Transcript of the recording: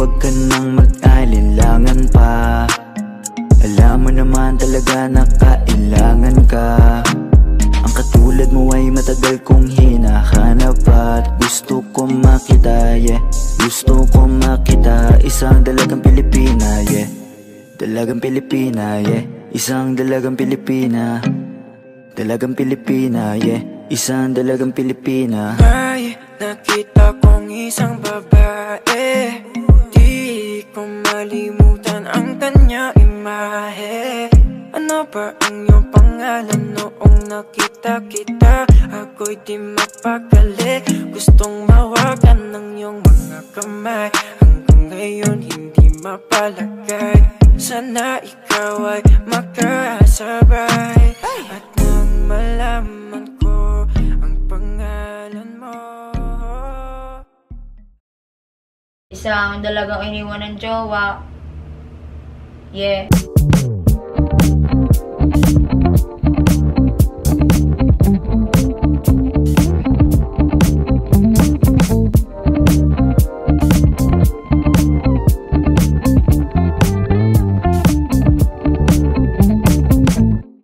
huwag ka nang mag-alinlangan pa. Alam mo naman talaga na kailangan ka. Ang katulad mo ay matagal kong hinahanap at gusto ko makita, yeah. Gusto ko makita isang dalagang Pilipina, yeah. Dalagang Pilipina, yeah. Isang dalagang Pilipina. Dalagang Pilipina, yeah. Isang dalagang Pilipina. Ay, nakita kong isang babae, di ko malimutan ang kanya imahe. Ano ba ang iyong pangalan? Noong nakita kita, ako'y di mapakali. Gustong mawakan ng iyong mga kamay, hanggang ngayon hindi mapalagay. Sana ikaw ay makasabay, at nang malaman ko ang pangalan mo. Isang dalagang iniwan ng jowa, yeah.